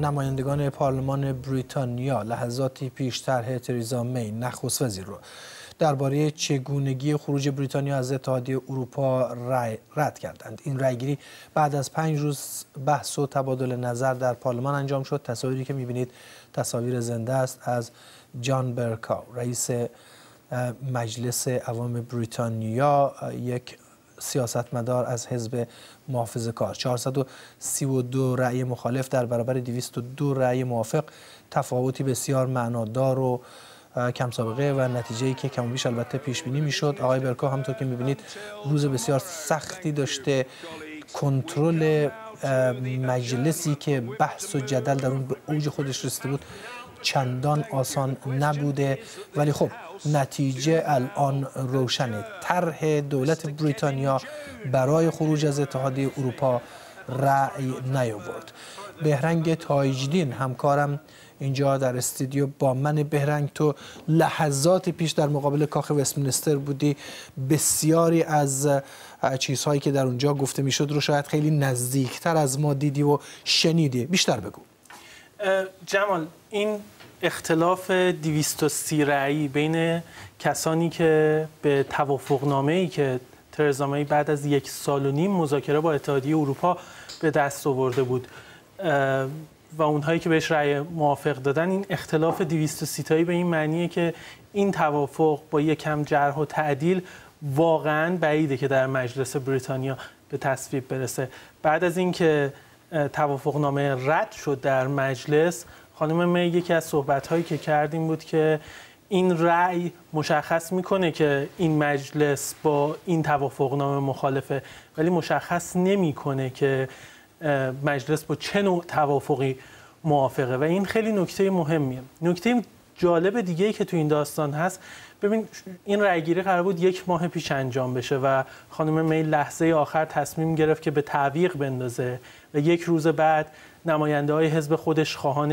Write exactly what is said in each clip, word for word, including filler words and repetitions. نمایندگان پارلمان بریتانیا لحظاتی پیشتر طرح تریزا می نخست وزیر را درباره چگونگی خروج بریتانیا از اتحادیه اروپا رد کردند. این رأیگیری بعد از پنج روز بحث و تبادل نظر در پارلمان انجام شد. تصاویری که می‌بینید تصاویر زنده است از جان برکاو، رئیس مجلس عوام بریتانیا، یک سیاستمدار از حزب محافظه‌کار. چهارصد و سی و دو رأی مخالف در برابر دویست و دو رأی موافق، تفاوتی بسیار معنادار و کم سابقه و نتیجه‌ای که کم و بیش البته پیش بینی میشد. آقای برکاو همونطور که می‌بینید روز بسیار سختی داشته. کنترل مجلسی که بحث و جدل در اون به اوج خودش رسیده بود چندان آسان نبوده، ولی خب نتیجه الان روشنه. طرح دولت بریتانیا برای خروج از اتحادیه اروپا رأی نیاورد. بهرنگ تایجدین همکارم اینجا در استودیو با من. بهرنگ، تو لحظات پیش در مقابل کاخ وستمینستر بودی. بسیاری از چیزهایی که در اونجا گفته میشد رو شاید خیلی نزدیکتر از ما دیدی و شنیدی. بیشتر بگو. جمال، این اختلاف دویست و سی رأی بین کسانی که به توافقنامه‌ای که ترزا می بعد از یک سال و نیم مذاکره با اتحادیه اروپا به دست آورده بود و اونهایی که بهش رأی موافق دادن، این اختلاف دویست و سی تایی به این معنیه که این توافق با یک کم جرح و تعدیل واقعاً بعیده که در مجلس بریتانیا به تصویب برسه. بعد از اینکه توافقنامه رد شد در مجلس، خانم می یکی از صحبت‌هایی که کردیم بود که این رأی مشخص میکنه که این مجلس با این توافقنامه مخالفه، ولی مشخص نمیکنه که مجلس با چه نوع توافقی موافقه و این خیلی نکته مهمیه. نکته جالب دیگه‌ای که تو این داستان هست، ببین این رأیگیری قرار بود یک ماه پیش انجام بشه و خانم می لحظه آخر تصمیم گرفت که به تعویق بندازه و یک روز بعد نماینده‌های حزب خودش خواهان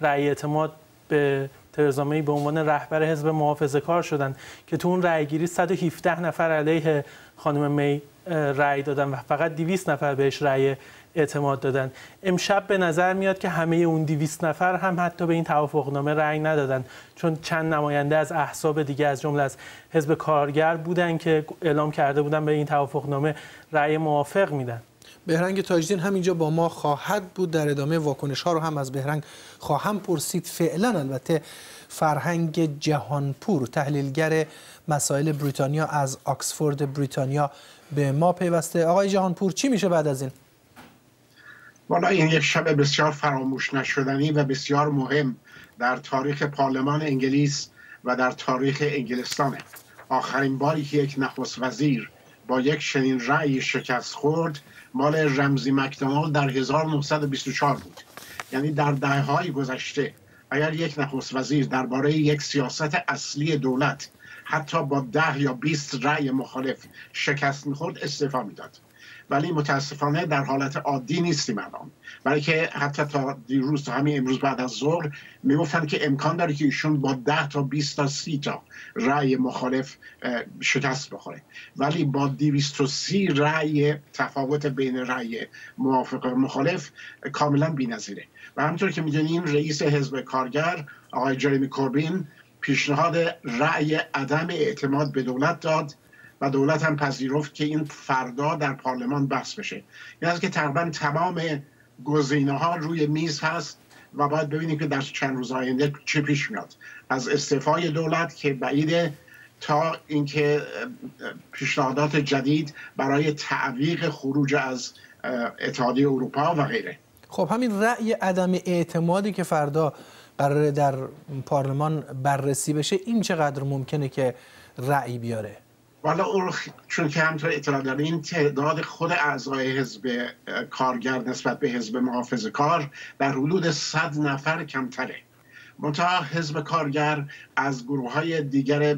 رأی اعتماد به ترزا می به عنوان رهبر حزب محافظه‌کار شدند که تو اون رأیگیری صد و هفده نفر علیه خانم می رأی دادن و فقط دویست نفر بهش رأی اعتماد دادن. امشب به نظر میاد که همه اون دویست نفر هم حتی به این توافقنامه رأی ندادن، چون چند نماینده از احزاب دیگه از جمله از حزب کارگر بودن که اعلام کرده بودن به این توافقنامه رأی موافق میدن. بهرنگ تاجدین همینجا با ما خواهد بود. در ادامه واکنش ها رو هم از بهرنگ خواهم پرسید. فعلا البته فرهنگ جهانپور، تحلیلگر مسائل بریتانیا از آکسفورد بریتانیا، به ما پیوسته. آقای جهانپور، چی میشه بعد از این؟ والا این یک شب بسیار فراموش نشدنی و بسیار مهم در تاریخ پارلمان انگلیس و در تاریخ انگلستانه. آخرین باری که یک نخست وزیر با یک چنین رأی شکست خورد مال رمزی مکدونالد در هزار و نهصد و بیست و چهار بود. یعنی در دهه‌های گذشته اگر یک نخست وزیر درباره یک سیاست اصلی دولت حتی با ده یا بیست رأی مخالف شکست می‌خورد استعفا می‌داد. ولی متاسفانه در حالت عادی نیستیم الان، برای که حتی تا دیروز تا همین امروز بعد از ظهر میگفتن که امکان داره که ایشون با ده تا بیست تا سی تا رأی مخالف شکست بخوره، ولی با دویست و سی رأی تفاوت بین رأی موافق و مخالف کاملا بی‌نظیره. و همونطور که میدونیم رئیس حزب کارگر آقای جرمی کوربین پیشنهاد رأی عدم اعتماد به دولت داد و دولت هم پذیرفت که این فردا در پارلمان بحث بشه. یعنی از که تقریبا تمام گزینه‌ها روی میز هست و باید ببینیم که در چند روز آینده چه پیش میاد، از استعفای دولت که بعیده تا اینکه پیشنهادات جدید برای تعویق خروج از اتحادیه اروپا و غیره. خب همین رأی عدم اعتمادی که فردا قرار در پارلمان بررسی بشه، این چقدر ممکنه که رأی بیاره؟ والا چون که همطور اطلاع داریم تعداد خود اعضای حزب کارگر نسبت به حزب محافظه کار در حدود صد نفر کمتره. منتها حزب کارگر از گروه های دیگر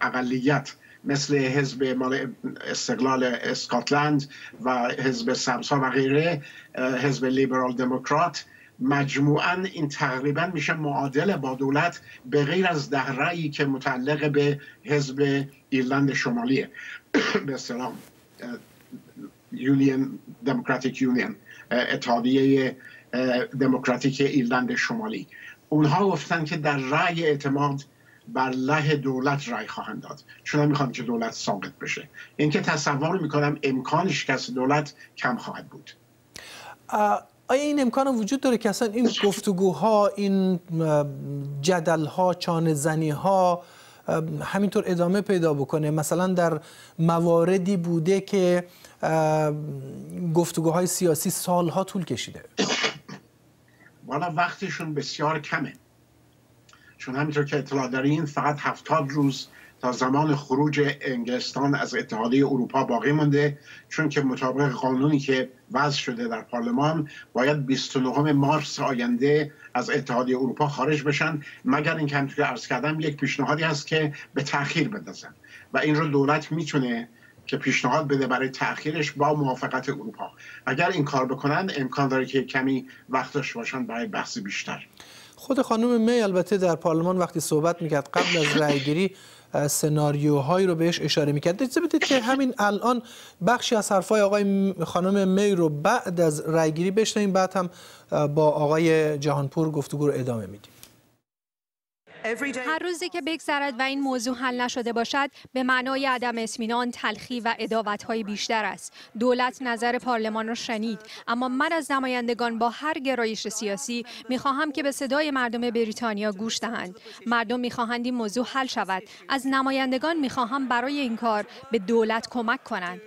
اقلیت مثل حزب مال استقلال اسکاتلند و حزب سمسا و غیره، حزب لیبرال دموکرات، مجموعاً این تقریباً میشه معادل با دولت به غیر از ده رأیی که متعلق به حزب ایرلند شمالیه به اصطلاح یونین دموکراتیک یونین اتحادیه دموکراتیک ایرلند شمالی. اونها گفتن که در رأی اعتماد بر علیه دولت رأی خواهند داد، چون میخوام که دولت ساقط بشه. این که تصور میکنم امکان شکست دولت کم خواهد بود. آیا این امکان وجود داره که اصلا این گفتگوها، این جدلها، چانه زنیها همینطور ادامه پیدا بکنه؟ مثلا در مواردی بوده که گفتگوهای سیاسی سالها طول کشیده. والا وقتشون بسیار کمه، چون همینطور که اطلاع دارین فقط هفتاد روز تا زمان خروج انگلستان از اتحادیه اروپا باقی مونده، چون که مطابق قانونی که وضع شده در پارلمان باید بیست و نه مارس آینده از اتحادیه اروپا خارج بشن، مگر اینکه همونطور که عرض کردم یک پیشنهادی هست که به تأخیر بندازن و این رو دولت میتونه که پیشنهاد بده برای تأخیرش با موافقت اروپا. اگر این کار بکنن امکان داره که کمی وقت داشته باشن برای بحث بیشتر. خود خانم می البته در پارلمان وقتی صحبت میکرد قبل از رأیگیری سناریوهایی رو بهش اشاره میکرد. اجازه بدید که همین الان بخشی از حرفای آقای خانم می رو بعد از رأیگیری بشنویم، بعد هم با آقای جهانپور گفتگو رو ادامه میدیم. هر روزی که بگذرد و این موضوع حل نشده باشد به معنای عدم اطمینان، تلخی و عداوت‌های بیشتر است. دولت نظر پارلمان را شنید، اما من از نمایندگان با هر گرایش سیاسی می‌خواهم که به صدای مردم بریتانیا گوش دهند. مردم می‌خواهند این موضوع حل شود. از نمایندگان می‌خواهم برای این کار به دولت کمک کنند.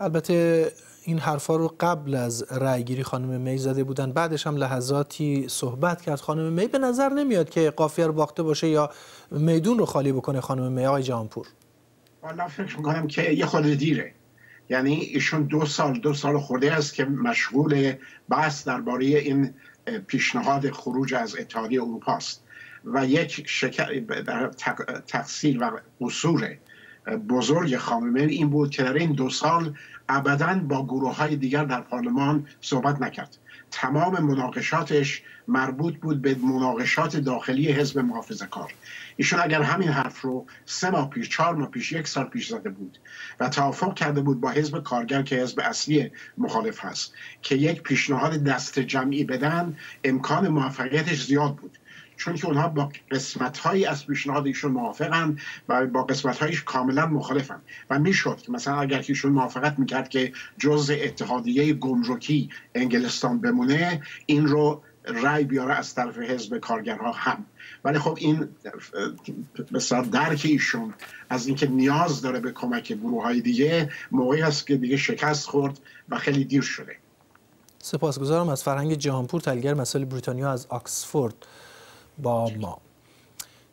البته این حرفا رو قبل از رأیگیری خانم می زده بودن، بعدش هم لحظاتی صحبت کرد خانم می. به نظر نمیاد که قافیه رو باخته باشه یا میدون رو خالی بکنه خانم می. آقای جهانپور، من فکر می‌کنم که یه خود دیره، یعنی ایشون دو سال دو سال خورده است که مشغول بحث درباره این پیشنهاد خروج از اتحادیه اروپا است و یک شکر تقصیر و قصور بزرگ خانم می این بود که در این دو سال ابداً با گروه‌های دیگر در پارلمان صحبت نکرد. تمام مناقشاتش مربوط بود به مناقشات داخلی حزب محافظه‌کار. ایشون اگر همین حرف رو سه ماه پیش، چهار ماه پیش، یک سال پیش زده بود و توافق کرده بود با حزب کارگر که حزب اصلی مخالف هست که یک پیشنهاد دست جمعی بدن، امکان موفقیتش زیاد بود، چون که اونها با قسمت‌هایی از پیشنهاد ایشون موافقن و با قسمت‌هایش کاملا مخالفن و میشد که مثلا اگر ایشون موافقت میکرد که جزء اتحادیه گمرکی انگلستان بمونه، این رو رای بیاره از طرف حزب کارگرها هم. ولی خب این مثلا درک ایشون از اینکه نیاز داره به کمک گروه‌های دیگه موقعی است که دیگه شکست خورد و خیلی دیر شده. سپاسگزارم از فرهنگ جهانپور، تحلیلگر مسائل بریتانیا از آکسفورد با ما.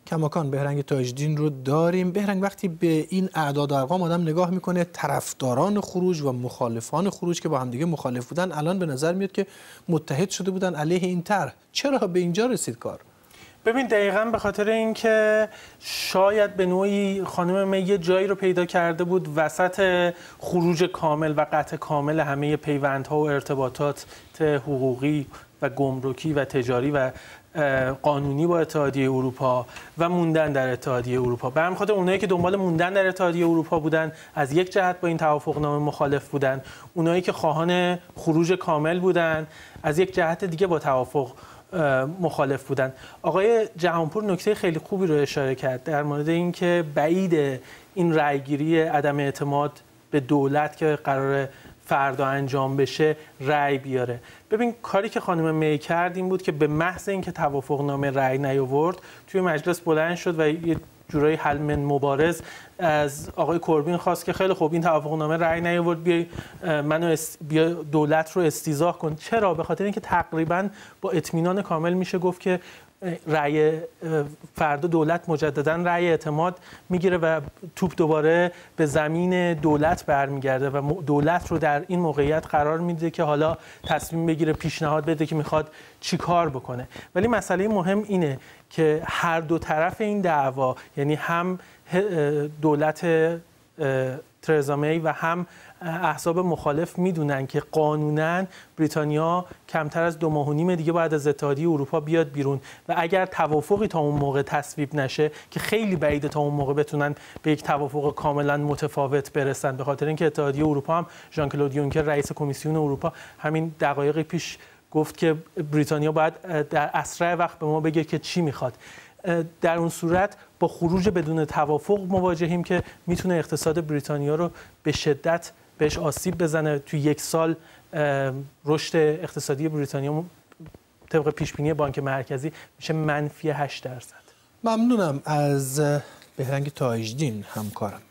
کماکان بهرنگ تاجدین رو داریم. بهرنگ، وقتی به این اعداد و ارقام آدم نگاه میکنه، طرفداران خروج و مخالفان خروج که با همدیگه مخالف بودن الان به نظر میاد که متحد شده بودن علیه این طرح. چرا به اینجا رسید کار؟ ببین، دقیقاً به خاطر اینکه شاید به نوعی خانم می یه جایی رو پیدا کرده بود وسط خروج کامل و قطع کامل همه پیوندها و ارتباطات حقوقی و گمرکی و تجاری و قانونی با اتحادیه اروپا و موندن در اتحادیه اروپا. به همین خاطر اونایی که دنبال موندن در اتحادیه اروپا بودن از یک جهت با این توافقنامه مخالف بودن، اونایی که خواهان خروج کامل بودن از یک جهت دیگه با توافق مخالف بودن. آقای جهانپور نکته خیلی خوبی رو اشاره کرد در مورد اینکه بعید این رأیگیری عدم اعتماد به دولت که قرار فردا انجام بشه رأی بیاره. ببین، کاری که خانم می کرد این بود که به محض اینکه توافقنامه رأی نیاورد توی مجلس بلند شد و یه جورایی حلم مبارز از آقای کوربین خواست که خیلی خوب، این توافقنامه رأی نیاورد، بیای منو بیا دولت رو استیضاح کن. چرا؟ به خاطر اینکه تقریبا با اطمینان کامل میشه گفت که رأی فردا دولت مجددا رأی اعتماد میگیره و توپ دوباره به زمین دولت برمیگرده و دولت رو در این موقعیت قرار میده که حالا تصمیم بگیره، پیشنهاد بده که میخواد چیکار بکنه. ولی مسئله مهم اینه که هر دو طرف این دعوا، یعنی هم دولت ترزا می و هم احزاب مخالف میدونن که قانونا بریتانیا کمتر از دو ماه و نیم دیگه بعد از اتحادیه اروپا بیاد بیرون و اگر توافقی تا اون موقع تصویب نشه که خیلی بعیده تا اون موقع بتونن به یک توافق کاملا متفاوت برسن، به خاطر اینکه اتحادیه اروپا هم ژان کلود یونکر رئیس کمیسیون اروپا همین دقایقی پیش گفت که بریتانیا باید در اسرع وقت به ما بگه که چی میخواد. در اون صورت با خروج بدون توافق مواجهیم که میتونه اقتصاد بریتانیا رو به شدت بهش آسیب بزنه. تو یک سال رشد اقتصادی بریتانیا طبق پیشبینی بانک مرکزی میشه منفی هشت درصد. ممنونم از بهرنگ تاجدین همکارم.